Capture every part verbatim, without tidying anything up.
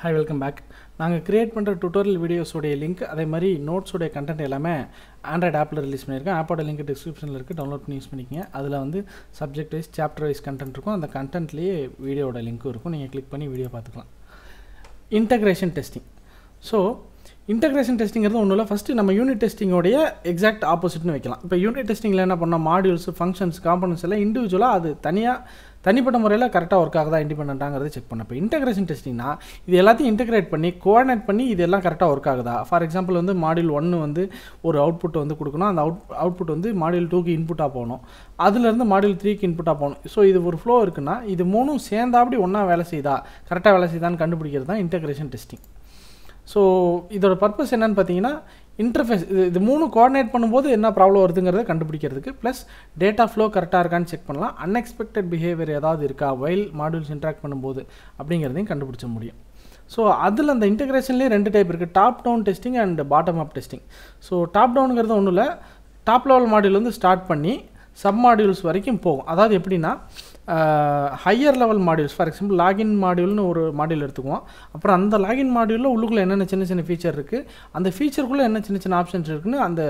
Hi, welcome back. நாங்கள் create பண்ணுற tutorial videos உடைய link அதே மாதிரி notes உடைய content எல்லாமே Android appல ரிலீஸ் பண்ணியிருக்கேன். appோட link descriptionல இருக்கு. download பண்ணி யூஸ் பண்ணிக்கங்க. அதுல வந்து subject wise chapter wise content இருக்கும். அந்த contentலயே வீடியோவோட லிங்க் இருக்கும். நீங்க click பண்ணி வீடியோ பார்த்துக்கலாம். Integration testing. So integration testing is the first we unit testing exact opposite nu vekkalam ipo unit testing la enna panna modules functions components alla individually adu thaniya thanipatta murayila correct ah work agudha independent aangiradha check panna ipo integration testing na idu ellathiyum integrate panni coordinate panni idu ella correct ah work agudha for example vandu module one vandu or output vandu kudukanum and output vandu module two ku input ah poganum adula irundhu module three ku input ah poganum so idu or flow irukna idu moonu sendabadi onna vela seidha correct ah vela seidha nu kandupidikiradha integration testing. So, the purpose is to interface. The moon coordinate the problem plus data flow correct check unexpected behavior while modules interact pannum. So adula and the integration le rendu type irukku, top down testing and bottom up testing. So top down top level module start panni sub modules varaikum pogum. Adhaadu eppadina Uh, higher level modules, for example login module nu oru module eduthukuvom apra andha login module la ullukku enna chinna chinna feature irukku andha feature kulla enna chinna chinna options irukku nu andha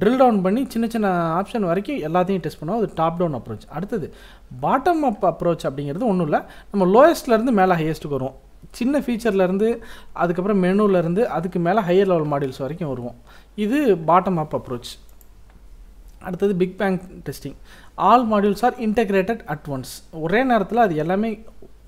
drill down panni chinna chinna option varaiku ellathayum test pannuvom adu top down approach. Aduthathu bottom up approach abingiradhu onnu illa nama lowest la irundhu mela highest ku varum சின்ன ஃபீச்சர்ல இருந்து அதுக்கு அப்புறம் மெனுல இருந்து அதுக்கு மேல higher level models வரைக்கும் வருவோம் இது பாட்டம் அப் அப்ரோச். அடுத்து big bang testing all modules are integrated at once ஒரே நேரத்தில் அது எல்லாமே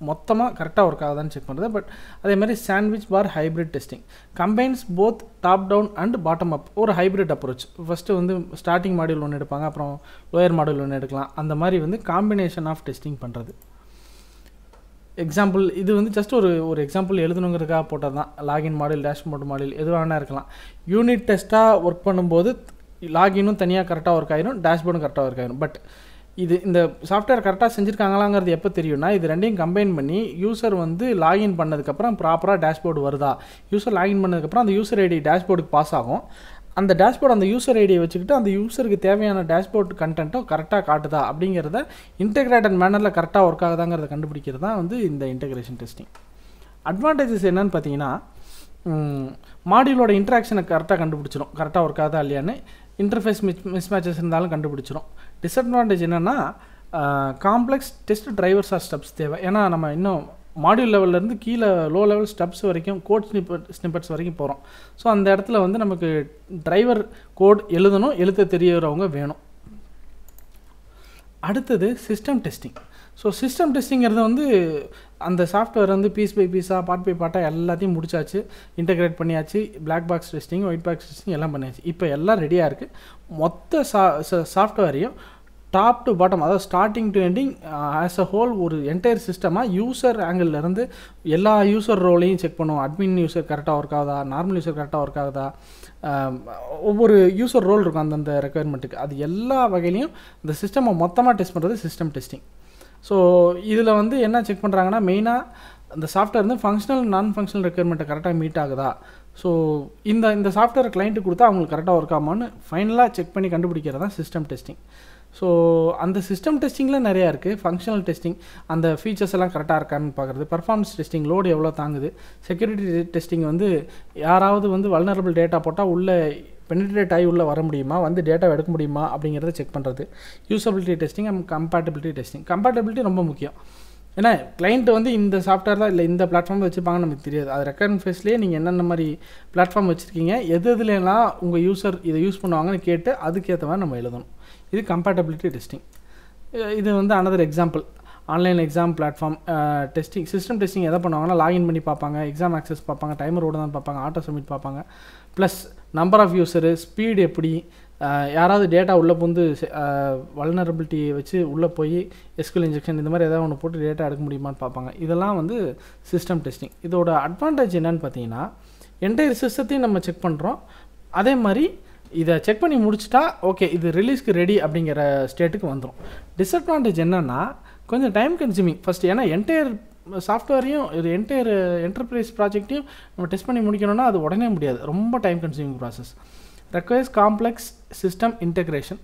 மொத்தமாக கரெக்டாக ஒர்க் ஆகுதான்னு செக் பண்ணுறது. பட் அதே மாதிரி சாண்ட்விச் பார் hybrid testing combines both top down and bottom up ஒரு ஹைப்ரிட் அப்ரோச். ஃபஸ்ட்டு வந்து ஸ்டார்டிங் மாடியூல் ஒன்று எடுப்பாங்க அப்புறம் லோயர் மாடியூல் ஒன்று எடுக்கலாம் அந்த மாதிரி வந்து காம்பினேஷன் ஆஃப் டெஸ்டிங் பண்ணுறது. எக்ஸாம்பிள் இது வந்து ஜஸ்ட் ஒரு ஒரு எக்ஸாம்பிள் எழுதணுங்கிறதுக்காக போட்டது தான். லாகின் மாடியூல் டேஷ்போர்ட் மாடியூல் எது வேணா இருக்கலாம். யூனிட் டெஸ்ட்டாக ஒர்க் பண்ணும்போது லாகினும் தனியாக கரெக்டாக ஒர்க் ஆகிடும் டேஷ்போர்டும் கரெக்டாக ஒர்க் ஆகிடும். பட் இது இந்த சாஃப்ட்வேர் கரெக்டாக செஞ்சுருக்காங்களாங்கிறது எப்போ தெரியும்னா இது ரெண்டையும் கம்பைன் பண்ணி யூசர் வந்து லாகின் பண்ணதுக்கப்புறம் ப்ராப்பராக டேஷ்போர்டு வருதா யூசர் லாகின் பண்ணதுக்கப்புறம் அந்த யூசர் ஐடி டேஷ்போர்டுக்கு பாஸ் ஆகும் அந்த டேஷ்போர்டு அந்த யூசர் ஐடியை வச்சுக்கிட்டு அந்த யூசருக்கு தேவையான டேஷ்போர்டு கண்டென்ட்டோ கரெக்டாக காட்டுதா அப்படிங்கிறத இன்டெகிரேட்டட் மேனரில் கரெக்டாக ஒர்க் ஆகுதாங்கிறத கண்டுபிடிக்கிறது தான் வந்து இந்த இன்டெகிரேஷன் டெஸ்டிங். அட்வான்டேஜஸ் என்னன்னு பார்த்தீங்கன்னா மாடியூலோட இன்ட்ராக்ஷனை கரெக்டாக கண்டுபிடிச்சிடும் கரெக்டாக ஒர்க் ஆகுதா இல்லையான்னு இன்டர்ஃபேஸ் மிஸ் மிஸ்மேச்சஸ் இருந்தாலும் கண்டுபிடிச்சிடும். டிஸ்அட்வான்டேஜ் என்னென்னா complex test drivers or steps தேவை. ஏன்னா நம்ம இன்னும் மாடியூல் லெவல்லேருந்து கீழே லோ லெவல் ஸ்டெப்ஸ் வரைக்கும் கோட் ஸ்னிப்பட் ஸ்னிப்பட்ஸ் வரைக்கும் போகிறோம். ஸோ அந்த இடத்துல வந்து நமக்கு டிரைவர் கோட் எழுதணும் எழுத தெரியறவங்க வேணும். அடுத்தது சிஸ்டம் டெஸ்டிங். ஸோ சிஸ்டம் டெஸ்டிங்கிறது வந்து அந்த சாஃப்ட்வேர் வந்து பீஸ் பை பீஸாக பார்ட் பை பார்ட்டாக எல்லாத்தையும் முடிச்சாச்சு இன்டெகிரேட் பண்ணியாச்சு black box testing white box testing எல்லாம் பண்ணியாச்சு. இப்போ எல்லாம் ரெடியாக இருக்குது. மொத்த சா சாஃப்ட்வேரையும் டாப் டு பாட்டம் அதாவது starting to ending as a whole ஒரு என்டையர் சிஸ்டமாக யூசர் ஆங்கிள்லேருந்து எல்லா யூசர் ரோலையும் செக் பண்ணுவோம். அட்மின் யூசர் கரெக்டாக ஒர்க் ஆகுதா நார்மல் யூசர் கரெக்டாக ஒர்க் ஆகுதா ஒவ்வொரு யூசர் ரோல் இருக்கும் அந்தந்த ரெக்குயர்மெண்ட்டுக்கு அது எல்லா வகையிலையும் இந்த சிஸ்டமை மொத்தமாக டெஸ்ட் பண்ணுறது சிஸ்டம் டெஸ்டிங். ஸோ இதில் வந்து என்ன செக் பண்ணுறாங்கன்னா மெயினாக இந்த சாஃப்ட்வேர் வந்து ஃபங்க்ஷனல் நான் ஃபங்க்ஷனல் ரெக்குயர்மெண்ட்டை கரெக்டாக மீட் ஆகுதா ஸோ இந்த இந்த சாஃப்ட்வேர் கிளைண்ட்டு கொடுத்தா அவங்களுக்கு கரெக்டாக ஒர்க் ஆகுமான்னு ஃபைனலாக செக் பண்ணி கண்டுபிடிக்கிறது தான் சிஸ்டம் டெஸ்டிங். ஸோ அந்த சிஸ்டம் டெஸ்டிங்லாம் நிறையா இருக்குது. ஃபங்க்ஷனல் டெஸ்டிங் அந்த ஃபீச்சர்ஸ் எல்லாம் கரெக்டாக இருக்கான்னு பார்க்குறது பர்ஃபார்மன்ஸ் டெஸ்டிங் லோடு எவ்வளோ தாங்குது செக்யூரிட்டி டெஸ்டிங் வந்து யாராவது வந்து வல்னரபிள் டேட்டா போட்டால் உள்ளே பெனிட்ரேட் ஆகி உள்ளே வர முடியுமா வந்து டேட்டா எடுக்க முடியுமா அப்படிங்கிறத செக் பண்ணுறது usability testing and compatibility testing. Compatibility ரொம்ப முக்கியம். ஏன்னா கிளைண்ட் வந்து இந்த சாஃப்ட்வேர் தான் இல்லை இந்த பிளாட்ஃபார்ம் வச்சுப்பாங்கன்னு நமக்கு தெரியாது. அது ரெக்குயர்மெண்ட் ஃபேஸ்லேயே நீங்கள் என்னென்ன மாதிரி பிளாட்ஃபார்ம் வச்சுருக்கீங்க எது இதுலாம் உங்கள் யூசர் இதை யூஸ் பண்ணுவாங்கன்னு கேட்டு அதுக்கேற்ற மாதிரி நம்ம எழுதணும். இது கம்பேட்டபிலிட்டி டெஸ்டிங். இது வந்து another example online exam platform testing system testing எதை பண்ணுவாங்கன்னா லாகின் பண்ணி பார்ப்பாங்க எக்ஸாம் ஆக்சஸ் பார்ப்பாங்க டைமர் ஓட தான் பார்ப்பாங்க ஆட்டோ சப்மிட் பார்ப்பாங்க plus number of user speed எப்படி யாராவது டேட்டா உள்ளே புந்து வல்னரபிலிட்டி வச்சு உள்ளே போய் எஸ்கியூஎல் இன்ஜெக்ஷன் இந்த மாதிரி ஏதாவது ஒன்று போட்டு டேட்டா எடுக்க முடியுமான்னு பார்ப்பாங்க. இதெல்லாம் வந்து சிஸ்டம் டெஸ்டிங். இதோட அட்வான்டேஜ் என்னன்னு பார்த்தீங்கன்னா என்டையர் சிஸ்டத்தையும் நம்ம செக் பண்ணுறோம். அதே மாதிரி இதை செக் பண்ணி முடிச்சுட்டா ஓகே இது ரிலீஸ்க்கு ரெடி அப்படிங்கிற ஸ்டேட்டுக்கு வந்துடும். டிஸ்அட்வான்டேஜ் என்னென்னா கொஞ்சம் டைம் கன்சியூமிங் ஃபஸ்ட்டு. ஏன்னா என்டையர் சாஃப்ட்வேரையும் இது என்டையர் என்டர்பிரைஸ் ப்ராஜெக்ட்டையும் நம்ம டெஸ்ட் பண்ணி முடிக்கணும்னா அது உடனே முடியாது. ரொம்ப time consuming process. Requires complex system integration.